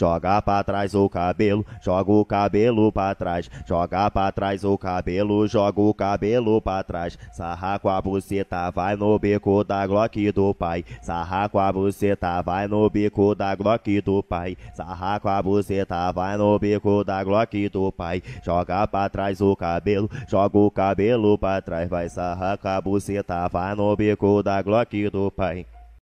joga pra trás o cabelo, joga o cabelo pra trás, joga pra trás o cabelo, joga o cabelo pra trás, sarra com a buceta, vai no bico da Glock do pai, sarra com a buceta, vai no bico da Glock do pai, sarra com a buceta, vai no bico da Glock do pai, joga pra trás o cabelo, joga o cabelo pra trás, vai sarra com a buceta, vai no bico da Glock do pai.